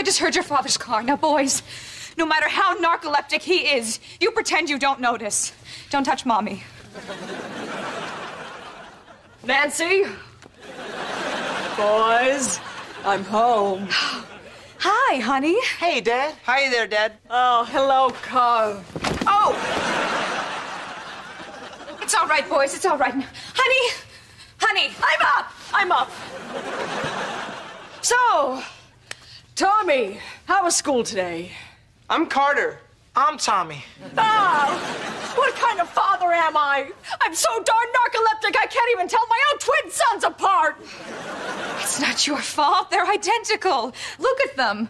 I just heard your father's car. Now, boys, no matter how narcoleptic he is, you pretend you don't notice. Don't touch Mommy. Nancy? Boys, I'm home. Hi, honey. Hey, Dad. Hi there, Dad. Oh, hello, Carl. Oh! It's all right, boys. It's all right. Honey! Honey! I'm up! I'm up. So, Tommy, how was school today? I'm Carter. I'm Tommy. Oh, what kind of father am I? I'm so darn narcoleptic I can't even tell my own twin sons apart. It's not your fault. They're identical. Look at them.